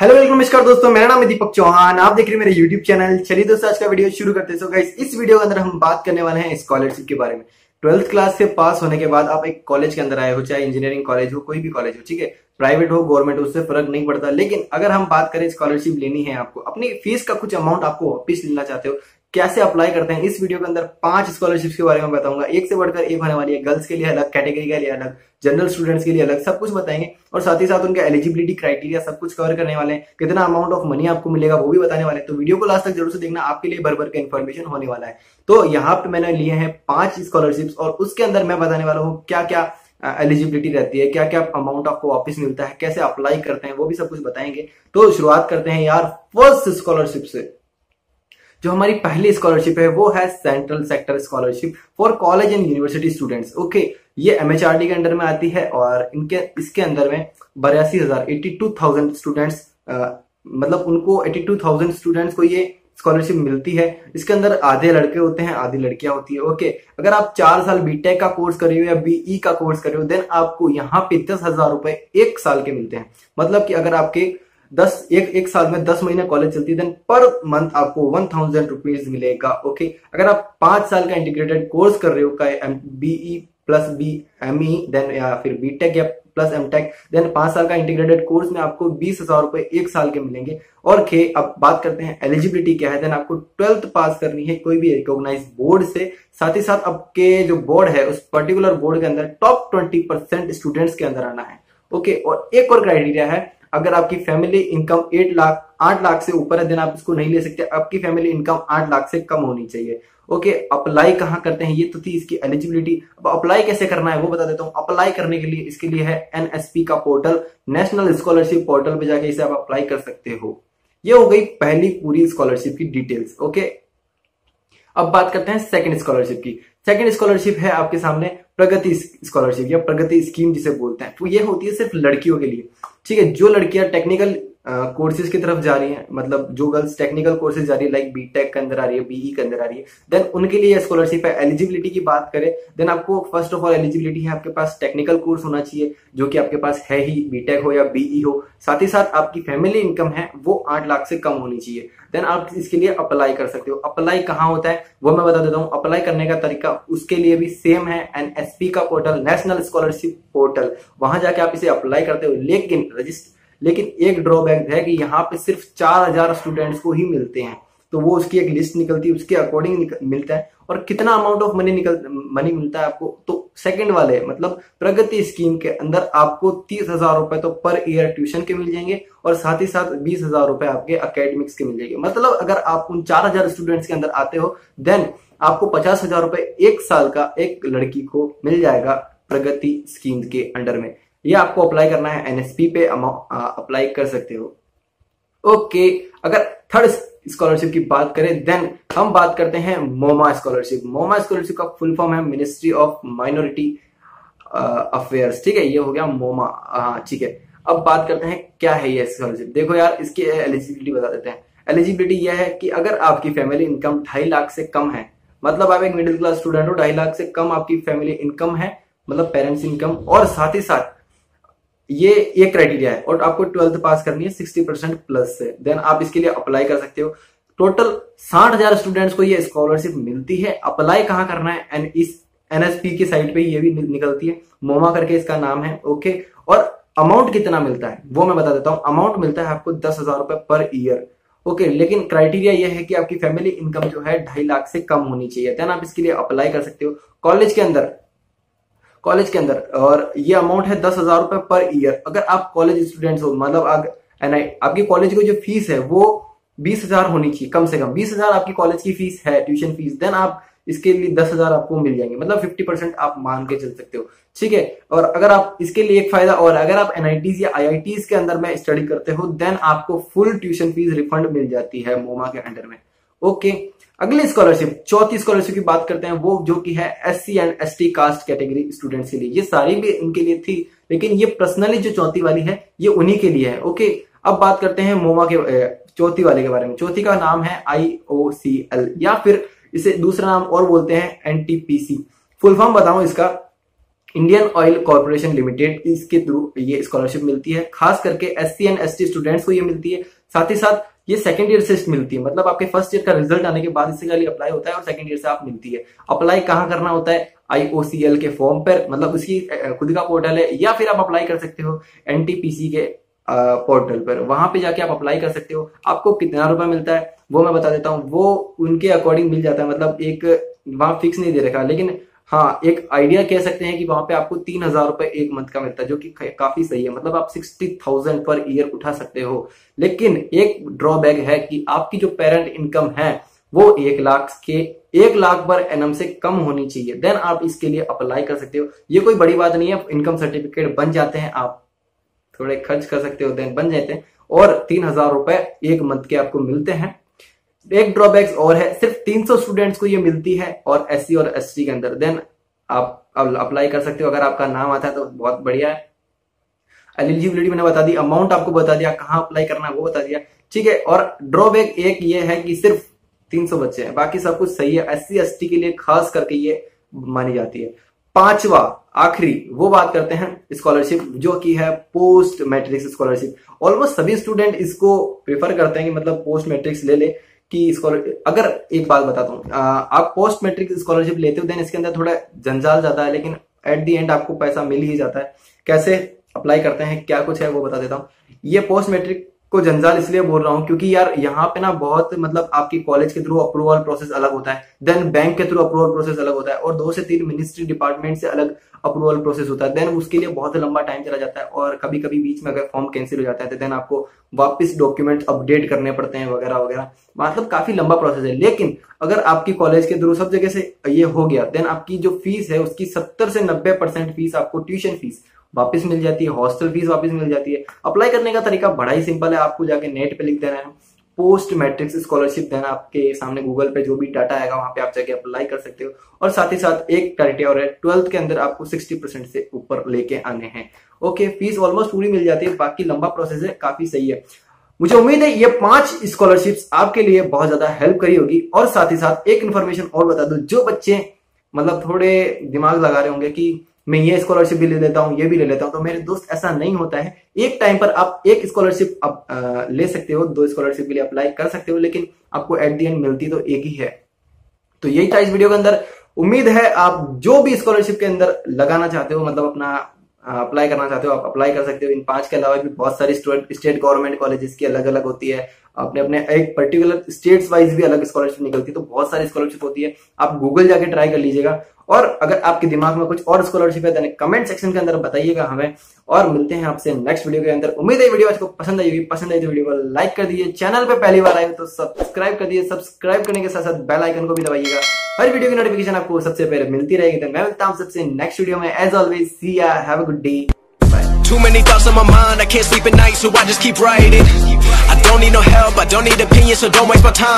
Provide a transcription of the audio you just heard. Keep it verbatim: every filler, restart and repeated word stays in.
Hello welcome नमस्कार दोस्तों, मेरा नाम है दीपक चौहान। आप देख रहे हैं मेरा यूट्यूब चैनल। चलिए दोस्तों, आज का वीडियो शुरू करते हैं। सो गाइस, इस वीडियो के अंदर हम बात करने वाले हैं स्कॉलरशिप के बारे में। ट्वेल्थ क्लास से पास होने के बाद आप एक कॉलेज के अंदर आए हो, चाहे इंजीनियरिंग कॉलेज हो, कोई भी कॉलेज हो, ठीक है, प्राइवेट हो गवर्नमेंट हो, उससे फर्क नहीं पड़ता। लेकिन अगर हम बात करें स्कॉलरशिप लेनी है आपको, अपनी फीस का कुछ अमाउंट आपको वापिस लेना चाहते हो, कैसे अप्लाई करते हैं, इस वीडियो के अंदर पांच स्कॉलरशिप्स के बारे में बताऊंगा। एक से बढ़कर एक होने वाली है। गर्ल्स के लिए अलग, कैटेगरी के लिए अलग, जनरल स्टूडेंट्स के लिए अलग, सब कुछ बताएंगे। और साथ ही साथ उनके एलिजिबिलिटी क्राइटेरिया सब कुछ कवर करने वाले हैं। कितना अमाउंट ऑफ मनी आपको मिलेगा वो भी बताने वाले हैं। तो वीडियो को लास्ट तक जरूर से देखना, आपके लिए भर भर का इन्फॉर्मेशन होने वाला है। तो यहाँ पे मैंने लिए हैं पांच स्कॉलरशिप्स और उसके अंदर मैं बताने वाला हूँ क्या क्या एलिजिबिलिटी रहती है, क्या क्या अमाउंट आपको वापस मिलता है, कैसे अप्लाई करते हैं, वो भी सब कुछ बताएंगे। तो शुरुआत करते हैं यार फर्स्ट स्कॉलरशिप से। जो हमारी पहली स्कॉलरशिप है वो है central sector scholarship for college and university students. Okay, ये एमएचआरडी के अंडर में आती है और इनके इसके अंदर में बयासी हजार एट्टी टू थाउजेंड स्टूडेंट्स, मतलब उनको एट्टी टू थाउजेंड स्टूडेंट्स को ये स्कॉलरशिप मिलती है। इसके अंदर आधे लड़के होते हैं, आधी लड़कियां होती है। ओके, अगर आप चार साल बीटेक का कोर्स कर रहे हो या बीई का कोर्स कर रहे हो, देन आपको यहाँ पे दस हजार रुपए एक साल के मिलते हैं। मतलब कि अगर आपके दस एक एक साल में दस महीना कॉलेज चलती है, देन पर मंथ आपको वन थाउजेंड रुपीज मिलेगा। ओके, अगर आप पांच साल का इंटीग्रेटेड कोर्स कर रहे हो, का BE plus B M E then या फिर बीटेक या प्लस एमटेक, देन पांच साल का इंटीग्रेटेड कोर्स में आपको बीस हजार रुपए एक साल के मिलेंगे। और खे अब बात करते हैं एलिजिबिलिटी क्या है। देन आपको ट्वेल्थ पास करनी है कोई भी रिकॉग्नाइज बोर्ड से। साथ ही साथ आपके जो बोर्ड है उस पर्टिकुलर बोर्ड के अंदर टॉप ट्वेंटी परसेंट स्टूडेंट्स के अंदर आना है। ओके, और एक और क्राइटेरिया है, अगर आपकी फैमिली इनकम एट लाख आठ लाख से ऊपर है देन आप इसको नहीं ले सकते। आपकी फैमिली इनकम आठ लाख से कम होनी चाहिए। ओके, अप्लाई कहाँ करते हैं, ये तो थी इसकी एलिजिबिलिटी। अब अप्लाई कैसे करना है वो बता देता हूँ। अप्लाई करने के लिए इसके लिए है एनएसपी का पोर्टल, नेशनल स्कॉलरशिप पोर्टल पे जाके इसे आप अप्लाई कर सकते हो। ये हो गई पहली पूरी स्कॉलरशिप की डिटेल्स। ओके, अब बात करते हैं सेकेंड स्कॉलरशिप की। सेकेंड स्कॉलरशिप है आपके सामने प्रगति स्कॉलरशिप या प्रगति स्कीम जिसे बोलते हैं। तो ये होती है सिर्फ लड़कियों के लिए, ठीक है, जो लड़कियां टेक्निकल कोर्सेज की तरफ जा रही हैं, मतलब जो गर्ल्स टेक्निकल कोर्सेज जा रही है, लाइक बीटेक के अंदर आ रही है, बीई के अंदर आ रही है, देन उनके लिए स्कॉलरशिप है। एलिजिबिलिटी की बात करें देन आपको फर्स्ट ऑफ ऑल एलिजिबिलिटी है, आपके पास टेक्निकल कोर्स होना चाहिए जो कि आपके पास है ही, बीटेक हो या बीई हो। साथ ही साथ आपकी फैमिली इनकम है वो आठ लाख से कम होनी चाहिए, देन आप इसके लिए अप्लाई कर सकते हो। अप्लाई कहाँ होता है वो मैं बता देता हूँ। अप्लाई करने का तरीका उसके लिए भी सेम है, एनएसपी का पोर्टल, नेशनल स्कॉलरशिप पोर्टल, वहां जाके आप इसे अप्लाई करते हो। लेकिन रजिस्टर लेकिन एक ड्रॉबैक है कि यहाँ पे सिर्फ चार हजार स्टूडेंट्स को ही मिलते हैं। तो वो उसकी एक लिस्ट निकलती है, उसके अकॉर्डिंग मिलता है। और कितना अमाउंट ऑफ मनी निकल मनी मिलता है आपको, तो सेकंड वाले मतलब प्रगति स्कीम के अंदर आपको तीस हजार रुपए तो पर ईयर ट्यूशन के मिल जाएंगे और साथ ही साथ बीस हजार रुपए आपके अकेडमिक्स के मिल जाएंगे। मतलब अगर आप उन चार हजार स्टूडेंट्स के अंदर आते हो देन आपको पचास हजार रुपए एक साल का एक लड़की को मिल जाएगा प्रगति स्कीम के अंडर में। ये आपको अप्लाई करना है, एनएसपी पे अप्लाई कर सकते हो। ओके, अगर थर्ड स्कॉलरशिप की बात करें देन हम बात करते हैं मोमा स्कॉलरशिप। मोमा स्कॉलरशिप का फुल फॉर्म है मिनिस्ट्री ऑफ माइनॉरिटी अफेयर्स, ठीक है, ये हो गया मोमा। हाँ ठीक है, अब बात करते हैं क्या है ये स्कॉलरशिप। देखो यार, इसकी एलिजिबिलिटी बता देते हैं। एलिजिबिलिटी यह है कि अगर आपकी फैमिली इनकम ढाई लाख से कम है, मतलब आप एक मिडिल क्लास स्टूडेंट हो, ढाई लाख से कम आपकी फैमिली इनकम है, मतलब पेरेंट्स इनकम, और साथ ही साथ ये एक क्राइटेरिया है, और आपको ट्वेल्थ पास करनी है साठ परसेंट प्लस से, देन आप इसके लिए अप्लाई कर सकते हो। टोटल साठ हजार स्टूडेंट्स को ये स्कॉलरशिप मिलती है। अप्लाई कहाँ करना है, एन इस एनएसपी की साइट पे ये भी निकलती है, मोमा करके इसका नाम है। ओके, और अमाउंट कितना मिलता है वो मैं बता देता हूँ। अमाउंट मिलता है आपको दस हजार रुपए पर ईयर। ओके, लेकिन क्राइटेरिया ये है कि आपकी फैमिली इनकम जो है ढाई लाख से कम होनी चाहिए, देन आप इसके लिए अप्लाई कर सकते हो कॉलेज के अंदर कॉलेज के अंदर और ये अमाउंट है दस हजार रुपए पर ईयर। अगर आप कॉलेज स्टूडेंट्स हो, मतलब आपकी कॉलेज की जो फीस है वो बीस हजार होनी चाहिए, कम से कम बीस हजार आपकी कॉलेज की फीस है, ट्यूशन फीस, देन आप इसके लिए दस हजार आपको मिल जाएंगे, मतलब फिफ्टी परसेंट आप मान के चल सकते हो, ठीक है। और अगर आप इसके लिए एक फायदा और, अगर आप एनआईटीज या आईआईटीज के अंदर में स्टडी करते हो देन आपको फुल ट्यूशन फीस रिफंड मिल जाती है मोमा के अंडर में। ओके, अगली स्कॉलरशिप, चौथी स्कॉलरशिप की बात करते हैं, वो जो कि है SC and ST caste category students के लिए। ये सारी भी इनके लिए थी, लेकिन ये पर्सनली जो चौथी वाली है ये उन्हीं के लिए है। ओके, अब बात करते हैं मोमा के चौथी वाले के बारे में। चौथी का नाम है आई ओ सी एल, या फिर इसे दूसरा नाम और बोलते हैं एनटीपीसी। फुल फॉर्म बताऊं इसका, इंडियन ऑयल कॉर्पोरेशन लिमिटेड, इसके थ्रू ये स्कॉलरशिप मिलती है। खास करके एससी एंड एसटी स्टूडेंट्स को ये मिलती है। साथ ही साथ ये सेकंड ईयर से मिलती है, मतलब आपके फर्स्ट ईयर का रिजल्ट आने के बाद इसके लिए अप्लाई होता है और सेकंड ईयर से आप मिलती है। अप्लाई कहाँ करना होता है? आईओसीएल के फॉर्म पर, मतलब उसकी खुद का पोर्टल है, या फिर आप अप्लाई कर सकते हो एनटीपीसी के पोर्टल पर, वहां पे जाके आप अप्लाई कर सकते हो। आपको कितना रुपए मिलता है वो मैं बता देता हूँ, वो उनके अकॉर्डिंग मिल जाता है, मतलब एक वहां फिक्स नहीं दे रखा, लेकिन हाँ एक आइडिया कह सकते हैं कि वहां पे आपको तीन हजार रुपए एक मंथ का मिलता है, जो कि काफी सही है। मतलब आप सिक्सटी थाउजेंड पर ईयर उठा सकते हो। लेकिन एक ड्रॉबैक है कि आपकी जो पेरेंट इनकम है वो एक लाख के एक लाख पर एनम से कम होनी चाहिए, देन आप इसके लिए अप्लाई कर सकते हो। ये कोई बड़ी बात नहीं है, इनकम सर्टिफिकेट बन जाते हैं, आप थोड़े खर्च कर सकते हो, देन बन जाते हैं, और तीन हजार रुपए एक मंथ के आपको मिलते हैं। एक ड्रॉबैक्स और है, सिर्फ तीन सौ स्टूडेंट्स को ये मिलती है और एससी और एसटी के अंदर। देन आप अप्लाई कर सकते हो, अगर आपका नाम आता है तो बहुत बढ़िया है। एलिजिबिलिटी मैंने बता दी, अमाउंट आपको बता दिया, कहाँ अप्लाई करना है वो बता दिया, ठीक है। और ड्रॉबैक एक ये है कि सिर्फ तीन सौ बच्चे हैं, बाकी सब कुछ सही है। एससी एसटी के लिए खास करके ये मानी जाती है। पांचवा आखिरी वो बात करते हैं स्कॉलरशिप, जो कि है पोस्ट मैट्रिक्स स्कॉलरशिप। ऑलमोस्ट सभी स्टूडेंट इसको प्रेफर करते हैं कि मतलब पोस्ट मैट्रिक्स ले ले कि स्कॉलरशिप। अगर एक बात बताता हूँ, आप पोस्ट मैट्रिक्स स्कॉलरशिप लेते हो देन इसके अंदर थोड़ा जंजाल जाता है, लेकिन एट दी एंड आपको पैसा मिल ही जाता है। कैसे अप्लाई करते हैं, क्या कुछ है वो बता देता हूँ। ये पोस्ट मैट्रिक को जंजाल इसलिए बोल रहा हूँ क्योंकि यार यहाँ पे ना बहुत, मतलब आपकी कॉलेज के थ्रू अप्रूवल प्रोसेस अलग होता है, देन बैंक के थ्रू अप्रूवल प्रोसेस अलग होता है, और दो से तीन मिनिस्ट्री डिपार्टमेंट से अलग अप्रूवल प्रोसेस होता है, देन उसके लिए बहुत लंबा टाइम चला जाता है। और कभी कभी बीच में अगर फॉर्म कैंसिल हो जाता है तो देन आपको वापस डॉक्यूमेंट अपडेट करने पड़ते हैं वगैरह वगैरह, मतलब काफी लंबा प्रोसेस है। लेकिन अगर आपकी कॉलेज के थ्रू सब जगह से ये हो गया, देन आपकी जो फीस है उसकी सत्तर से नब्बे परसेंट फीस आपको ट्यूशन फीस वापस मिल जाती है, हॉस्टल फीस वापस मिल जाती है। अप्लाई करने का तरीका बड़ा ही सिंपल है, आपको जाके नेट पे लिख देना है पोस्ट मैट्रिक्स स्कॉलरशिप, देना आपके सामने गूगल पे जो भी डाटा आएगा वहां पे आप जाके अप्लाई कर सकते हो। और साथ ही साथ एक क्राइटेरिया और है, ट्वेल्थ के अंदर आपको साठ परसेंट से ऊपर लेके आने हैं। ओके, फीस ऑलमोस्ट पूरी मिल जाती है, बाकी लंबा प्रोसेस है, काफी सही है। मुझे उम्मीद है ये पांच स्कॉलरशिप्स आपके लिए बहुत ज्यादा हेल्प करी होगी। और साथ ही साथ एक इन्फॉर्मेशन और बता दो, जो बच्चे मतलब थोड़े दिमाग लगा रहे होंगे कि मैं ये स्कॉलरशिप भी ले लेता हूँ, ये भी ले लेता हूँ, तो मेरे दोस्त ऐसा नहीं होता है। एक टाइम पर आप एक स्कॉलरशिप आप ले सकते हो, दो स्कॉलरशिप के लिए अप्लाई कर सकते हो, लेकिन आपको एट द एंड मिलती तो एक ही है। तो यही था इस वीडियो के अंदर। उम्मीद है आप जो भी स्कॉलरशिप के अंदर लगाना चाहते हो, मतलब अपना अप्लाई करना चाहते हो, आप अप्लाई कर सकते हो। इन पांच के अलावा भी बहुत सारी स्टेट गवर्नमेंट कॉलेजेस की अलग अलग होती है, अपने अपने एक पर्टिकुलर स्टेट्स वाइज भी अलग स्कॉलरशिप निकलती है, तो बहुत सारी स्कॉलरशिप होती है। आप गूगल जाके ट्राई कर लीजिएगा। और अगर आपके दिमाग में कुछ और स्कॉलरशिप है तो कमेंट सेक्शन के अंदर बताइएगा हमें, और मिलते हैं आपसे नेक्स्ट वीडियो के अंदर। उम्मीद है वीडियो आपको पसंद आई होगी, पसंद आई तो वीडियो को लाइक कर दीजिए, चैनल पर पहली बार आए तो सब्सक्राइब कर दीजिए, सब्सक्राइब करने के साथ साथ बेल आइकन को भी दबाइएगा, हर वीडियो की नोटिफिकेशन आपको सबसे पहले मिलती रहेगी। तो मैं मिलता हूँ सबसे नेक्स्ट वीडियो में, as always see ya have a good day. Too many thoughts on my mind, I can't sleep at night, so I just keep writing. I don't need no help, I don't need opinions, so don't waste my time.